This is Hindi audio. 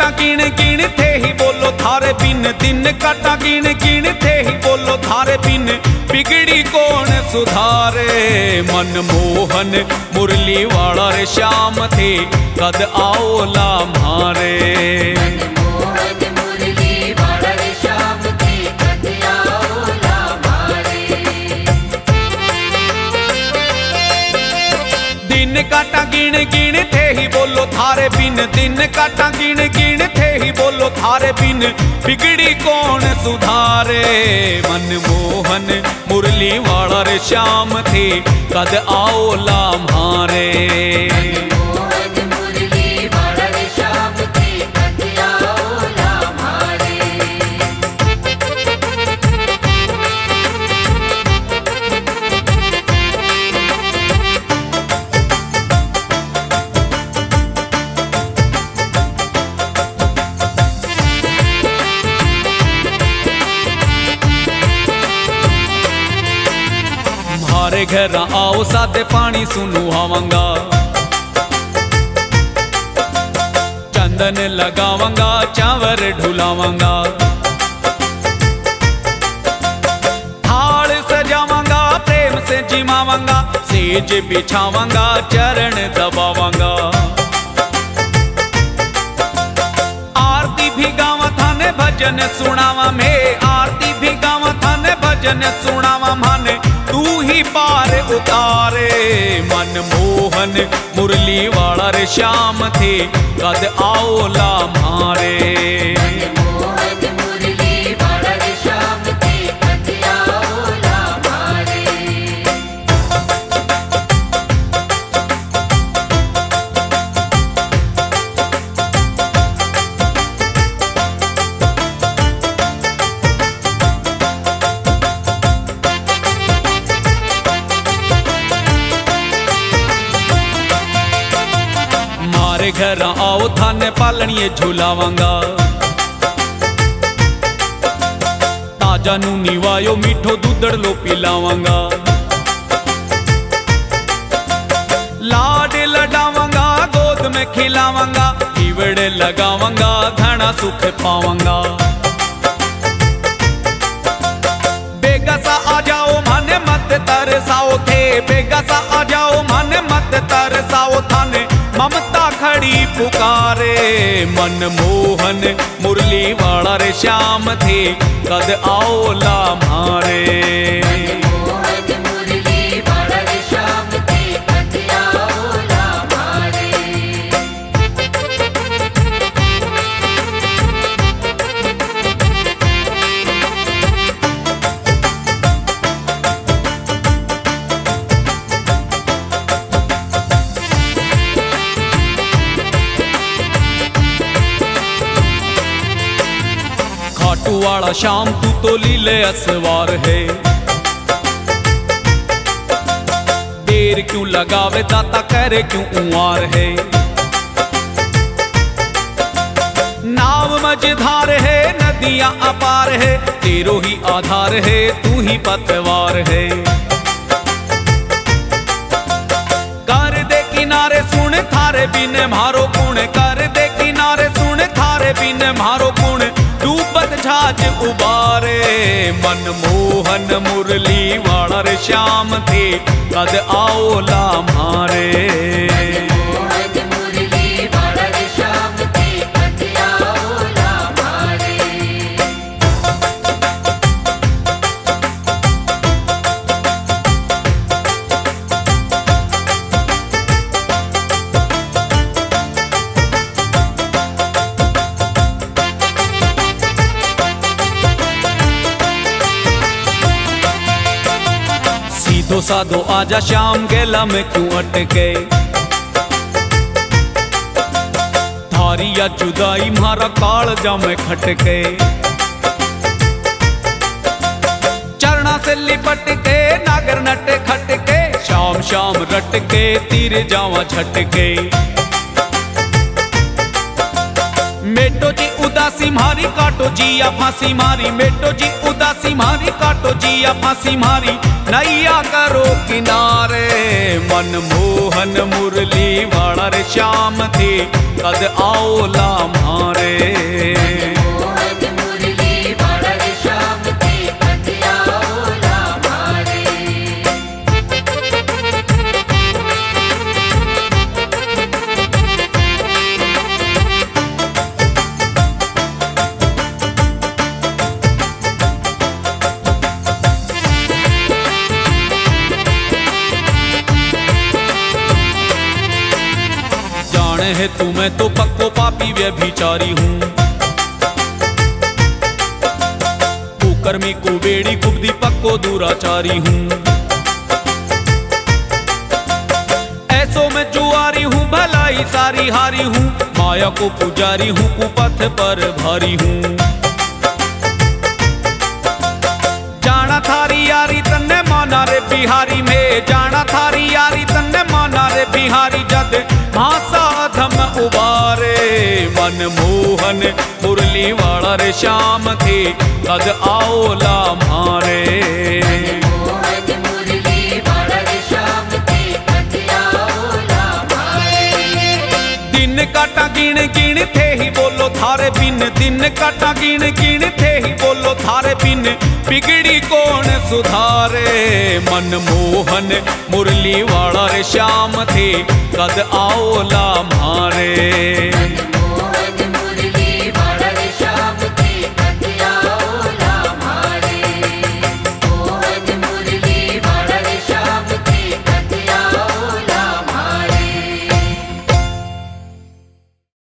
काटा गिन गिन थे ही बोलो थारे बिन, दिन काटा गिन गिन थे ही बोलो थारे बिन, बिगड़ी कौन सुधारे। मन मोहन मुरली वाला रे श्याम थे कद आओ ला मारे। काटा गिन गिन थे ही बोलो थारे बिन, दिन काटा गिन गिन थे ही बोलो थारे बिन, बिगड़ी कौन सुधारे। मन मोहन मुरली वाला रे श्याम थे कद आओ ला म्हारे। मारे घर आओ साथे पानी सुनू हावंगा, चंदन लगावंगा चावर ढुलावंगा, थाल सजावंगा प्रेम से जिमावंगा, सेज बिछावंगा चरण दबावंगा, आरती भी गावा थाने भजन सुनावा में, आरती भी गावा थाने भजन सुनावा माने, तू ही पार उतारे। मन मोहन मुरली वाला रे श्याम थे कद आओ ला म्हारे। घर आओ थाने पालनिये झुलावांगा, ताजा नू निवायो मीठो दूधड़लो पिलावांगा, लाड लडावांगा गोद में खिलावांगा, ईवड़े लगावांगा घना सुख पावांगा, बेगसा आ जाओ माने मत तरसाओ थे, बेगसा आ जाओ माने मत तरसाओ थाने, ममता खड़ी पुकारे। मन मोहन मुरली वाला रे श्याम थे कद आओ ला म्हारे। खाटू वाला श्याम तू तो लीले असवार है, देर क्यों लगावे दाता करे क्यों उवार है, नाव मझधार है नदियां अपार है, तेरो ही आधार है तू ही पतवार है, कर दे किनारे सुन थारे बिन मारो गुण, कर दे किनारे सुन थारे बिन मारो गुण, डूबत झाज उबारे। मन मोहन मुरली वाला रे श्याम थे कद आओ ला म्हारे। तो साधो आजा श्याम गेला में क्यों अटके, थारी या जुदाई मारा कालजा में खटके, चरणा से लिपट के नागर नट खटके, श्याम श्याम रटके तीर जावा झटके, मेटो जी उदासी मारी काटो जी या फांसी मारी, मेटो जी उदासी मारी काटो जी या फांसी मारी, नैया करो किनारे। मन मोहन मुरली वाला रे श्याम थे कद आओ ला म्हारे। है तू, मैं तो पक्को पापी व्यभिचारी हूँ। कुकर्मी कुबेड़ी कुब्दी पक्को दुराचारी हूँ। ऐसो मैं जुआरी हूँ, भलाई सारी हारी हूँ। माया को पुजारी हूँ, कुपथ पर भारी हूँ। जाना थारी यारी तन्ने माना रे बिहारी में, जाना थारी यारी तन्ने माना रे बिहारी। जद भाषा धम उबारे मन मोहन मुरली वाला रे श्याम के, कद आओला मारे। दिन काटा गिन गिन थे ही बोलो थारे बिन, दिन काटा गिन गिन थे ही बोलो थारे बिन। बिगड़ी कौन सुधारे मन मोहन मुरली वाला रे श्याम थे, कद आओला मारे।